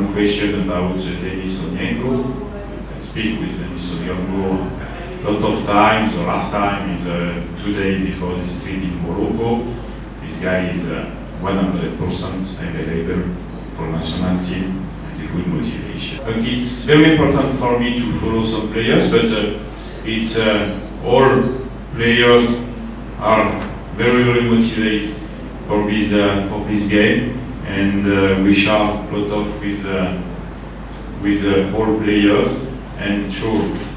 one question about Denis Onyango. You can speak with Denis Onyango a lot of times. The last time is 2 days before this trip in Morocco. This guy is 100% available for national team. It's a good motivation. It's very important for me to follow some players, but it's all players are very motivated for this game, and we share a lot of with all players, and sure